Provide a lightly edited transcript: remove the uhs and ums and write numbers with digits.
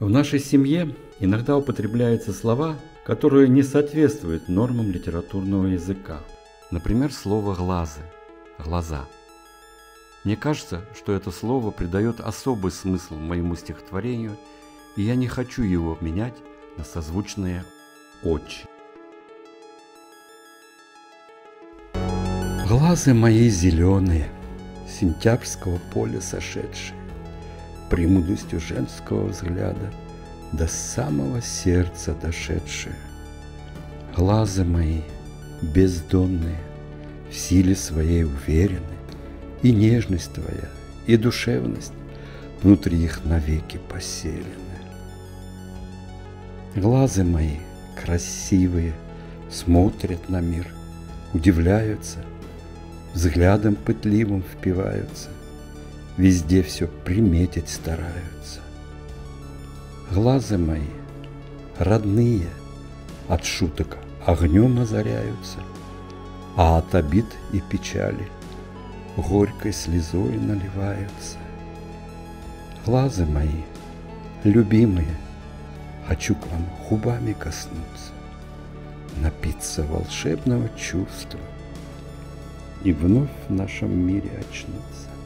В нашей семье иногда употребляются слова, которые не соответствуют нормам литературного языка. Например, слово «глазы» – «глаза». Мне кажется, что это слово придает особый смысл моему стихотворению, и я не хочу его менять на созвучные «очи». Глазы мои зеленые, с сентябрьского поля сошедшие, премудростью женского взгляда до самого сердца дошедшие. Глазы мои бездонные, в силе своей уверены, и нежность твоя, и душевность внутри их навеки поселены. Глазы мои красивые, смотрят на мир, удивляются, взглядом пытливым впиваются, везде все приметить стараются. Глазы мои родные, от шуток огнем озаряются, а от обид и печали горькой слезой наливаются. Глазы мои любимые, хочу к вам губами коснуться, напиться волшебного чувства и вновь в нашем мире очнуться.